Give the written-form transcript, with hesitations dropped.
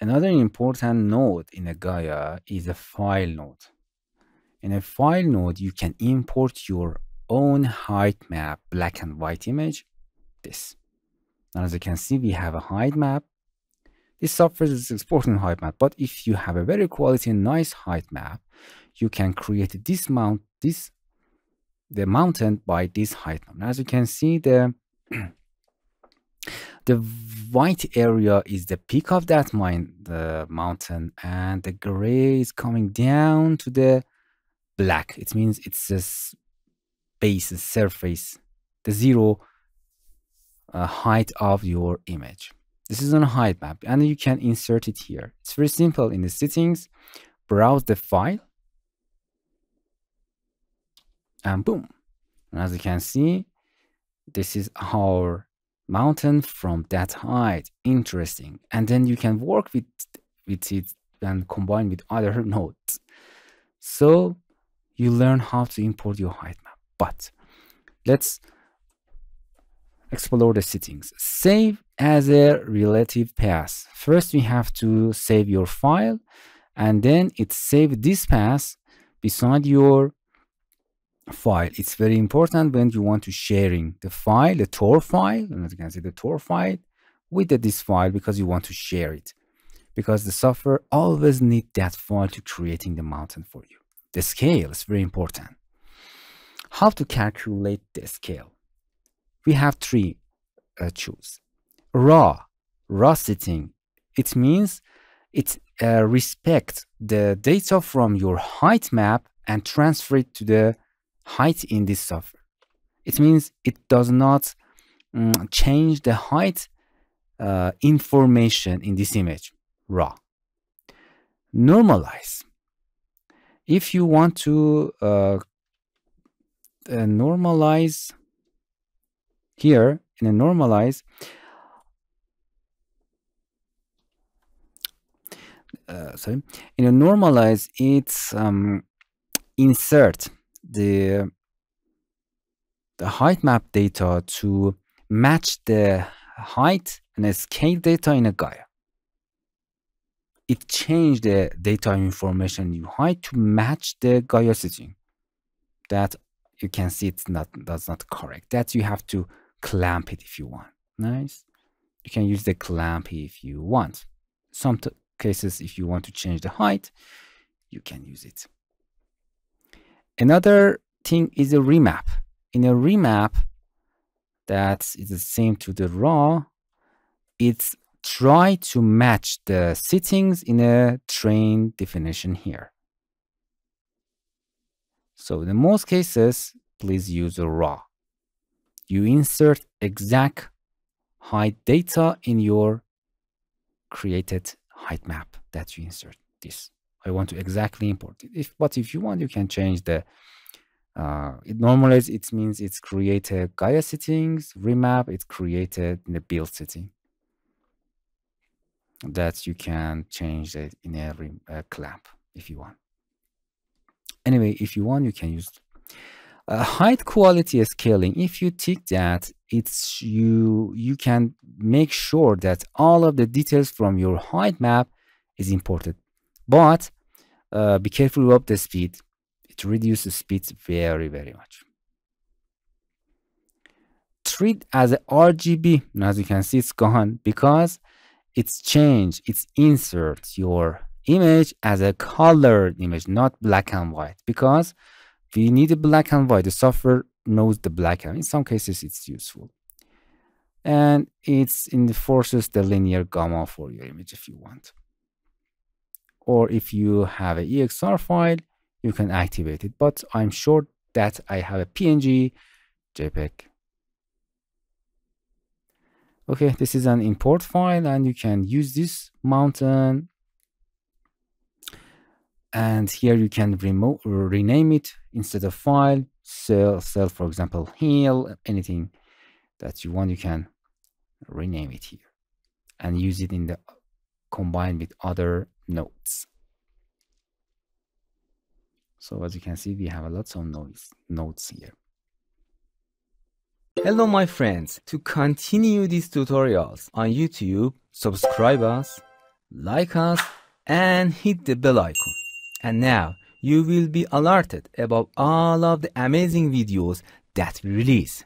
Another important node in a Gaea is a file node. In a file node, you can import your own height map, black and white image, this. And as you can see, we have a height map. This software is exporting height map, but if you have a very quality, nice height map, you can create this mountain by this height map. As you can see, the white area is the peak of that mountain, and the gray is coming down to the black. It means it's a base, a surface, the zero height of your image. This is on a height map, and you can insert it here. It's very simple. In the settings, browse the file, and boom. And as you can see, this is our mountain from that height. Interesting. And then you can work with it and combine with other nodes. So you learn how to import your height map. But let's explore the settings. Save as a relative path. First, we have to save your file, and then it saves this path beside your file. It's very important when you want to sharing the file, the tor file, and as you can see, the tor file with this file, because you want to share it, because the software always need that file to creating the mountain for you. The scale is very important. How to calculate the scale? We have three choose. Raw setting. It means it respects the data from your height map and transfer it to the height in this software. It means it does not change the height information in this image. Raw. Normalize. If you want to normalize here, in a normalize, it's insert the height map data to match the height and the scale data in a Gaea. It changed the data information you hide to match the Gaea setting. That you can see it's not, that's not correct. That you have to clamp it if you want. Nice. You can use the clamp if you want. Some cases, if you want to change the height, you can use it. Another thing is a remap. In a remap, that is the same to the raw. It's try to match the settings in a train definition here. So in most cases, please use a raw. You insert exact height data in your created height map that you insert this. I want to exactly import it. But if you want, you can change the normalize. It means it's created Gaea settings, remap, it's created in the build setting. That you can change it in every clamp if you want. Anyway, if you want, you can use height quality scaling. If you tick that, it's you can make sure that all of the details from your height map is imported. But be careful about the speed. It reduces speed very, very much. Treat as a RGB. And as you can see, it's gone because it's changed. It's insert your image as a colored image, not black and white. Because we need a black and white. The software knows the black and white. In some cases, it's useful. And it enforces the linear gamma for your image if you want. Or if you have an EXR file, you can activate it. But I'm sure that I have a PNG, JPEG. Okay, this is an import file, and you can use this mountain. And here you can remove or rename it instead of file, cell, for example, hill, anything that you want, you can rename it here and use it in the combined with other nodes. So as you can see, we have a lot of nodes here. Hello my friends, to continue these tutorials on YouTube, subscribe us like us, and hit the bell icon. And now you will be alerted about all of the amazing videos that we release.